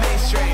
Mainstream.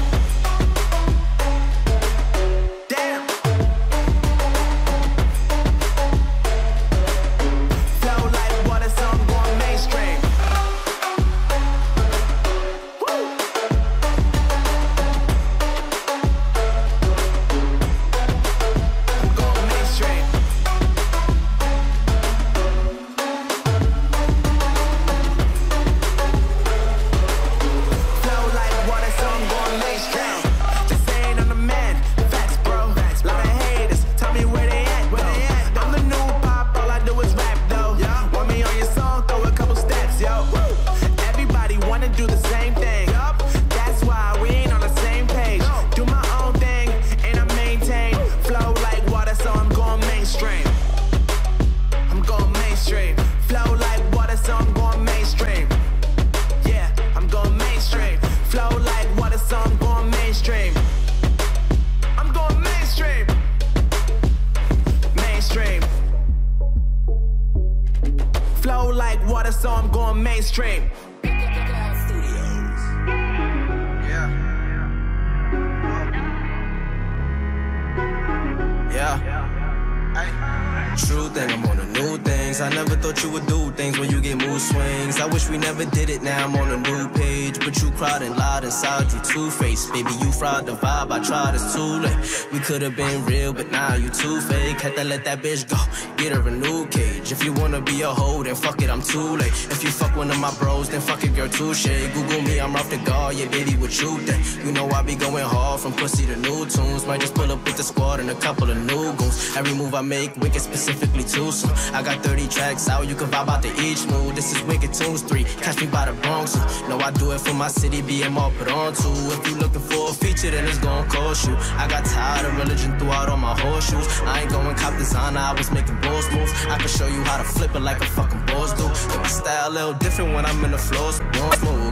True thing, I'm on the new things. I never thought you would do things when you get mood swings. I wish we never did it, now I'm on a new page. But you cried and lied inside, you two-faced. Baby, you fried the vibe, I tried, it's too late. We could've been real, but now you too fake. Had to let that bitch go, get her a new cage. If you wanna be a hoe, then fuck it, I'm too late. If you fuck one of my bros, then fuck it, girl, touche. Google me, I'm off the guard, yeah, baby, what you think? You know I be going hard, from pussy to new tunes. Might just pull up with the squad and a couple of new goons. Every move I make, wicked specifically too soon. I got 30 tracks out, you can vibe out to each mood. This is Wicked Tunes 3, catch me by the Bronx. No, I do it for my city, being all put on to. If you looking for a feature, then it's gonna cost you. I got tired of religion, threw out all my horseshoes. I ain't going cop designer, I was making boss moves. I can show you how to flip it like a fucking boss do. But my style a little different when I'm in the floors.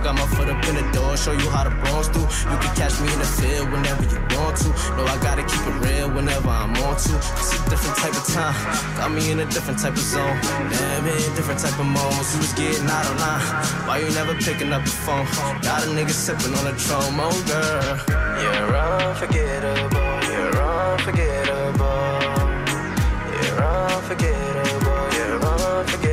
Got my foot up in the door, show you how the Bronx do. You can catch me in the field whenever you want to. No, I gotta keep it real whenever I'm on to. It's a different type of time. Got me in a different type of zone. Damn it, different type of modes. You was getting out of line. Why you never picking up the phone? Got a nigga sipping on a tromo, girl. You're unforgettable. You're unforgettable. You're unforgettable. You're unforgettable.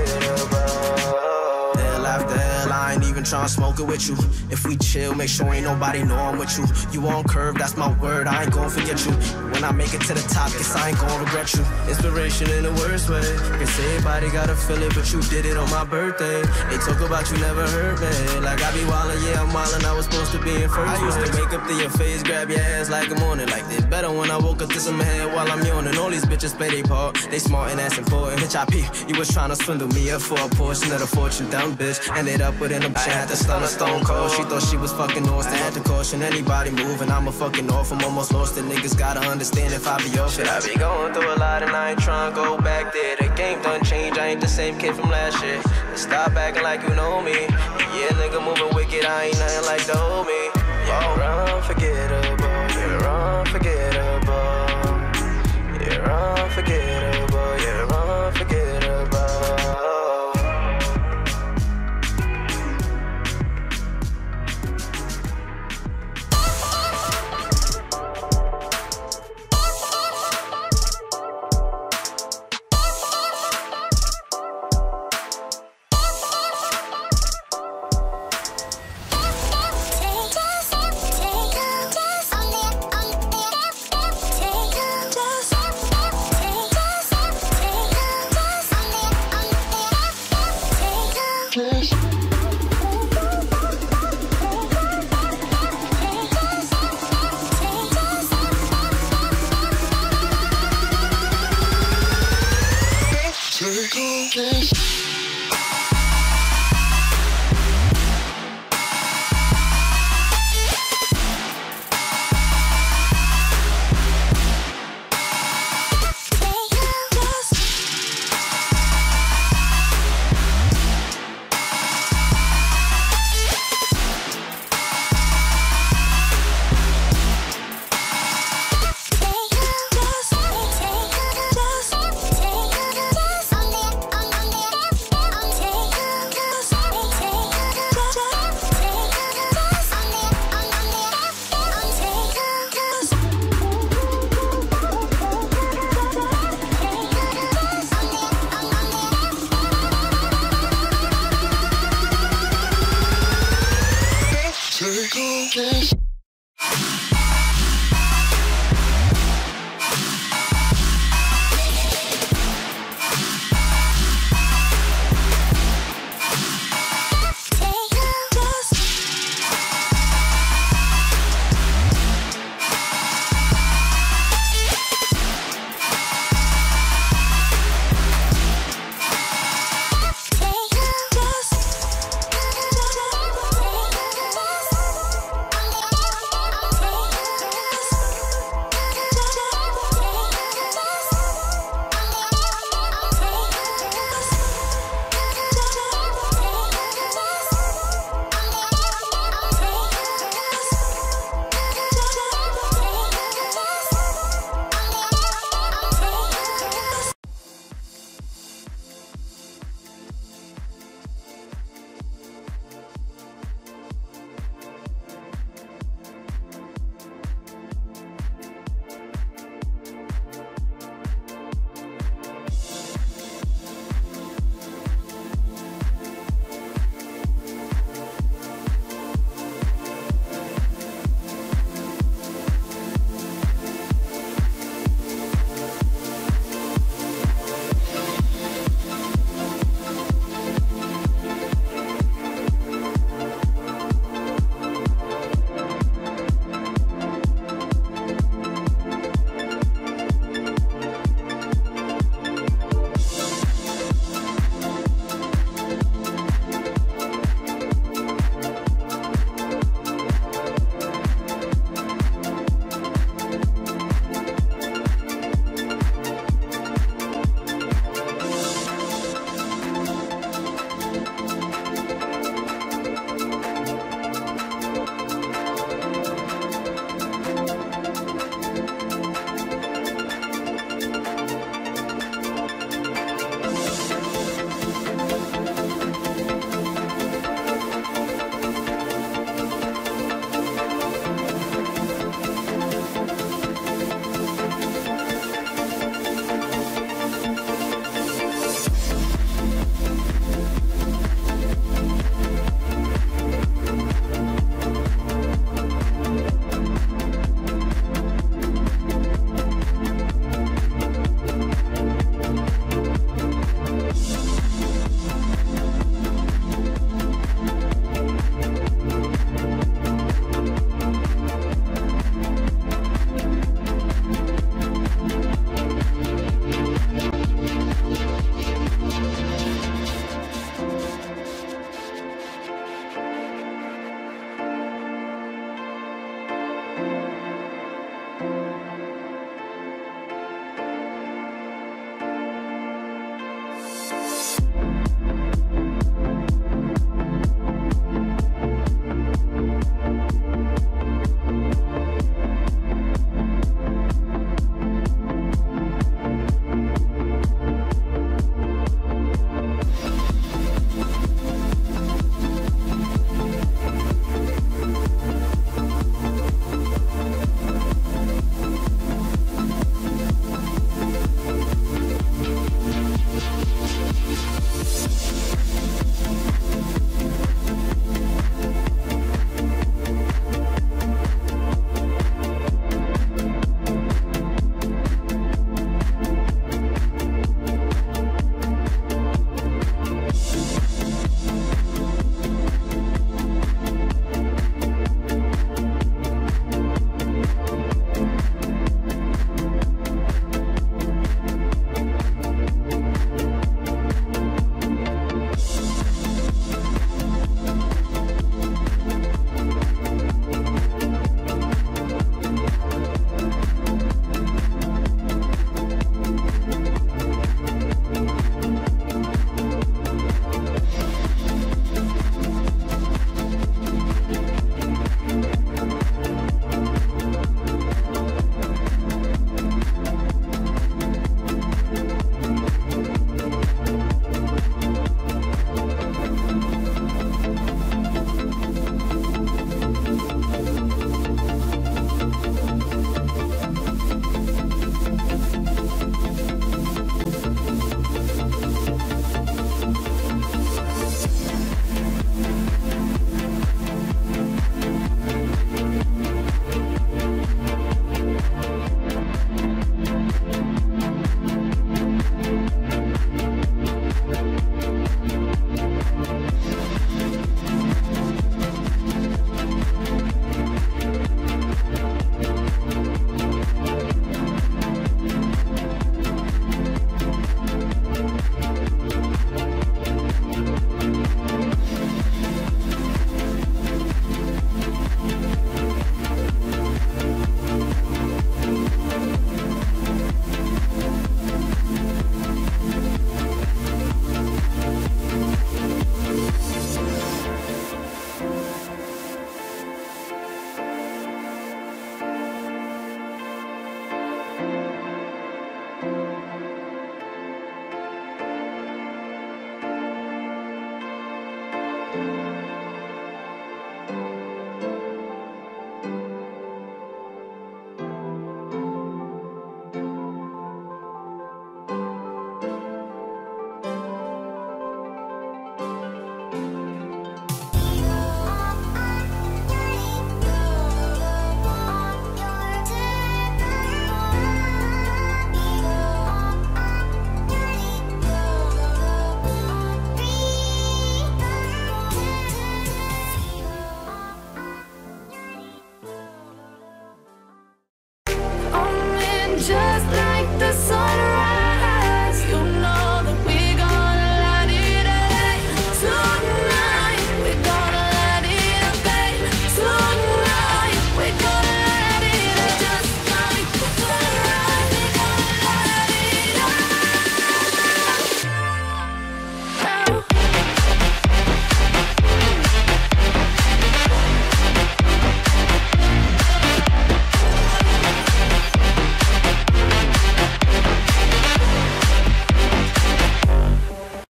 Hell after hell, I ain't even tryna smoke it with you. If we chill, make sure ain't nobody know I'm with you. You on curve, that's my word, I ain't gon' forget you. When I make it to the top, guess I ain't gon' regret you. Inspiration in the worst way. Guess everybody gotta feel it, but you did it on my birthday. They talk about you never heard me. Like I be wildin', yeah, I'm wildin', I was supposed to be in first. I used to wake up to your face, grab your ass like I'm on it. Like they better when I woke up to some head while I'm yawning. All these bitches play they part, they smart and that's important. Bitch, I peep, you was tryna swindle me up for a portion of the fortune. Dumb bitch, ended up within a bitch. I had to stun a stone cold. She thought she was fucking lost, I had to caution anybody moving. I'm a fucking off, I'm almost lost. The niggas gotta understand if I be off it. I be going through a lot and I ain't tryna go back there. The game done changed, I ain't the same kid from last year. Stop acting like you know me. Yeah, nigga moving wicked, I ain't nothing like the old me. You're unforgettable, you're unforgettable. You're unforgettable, you're take off.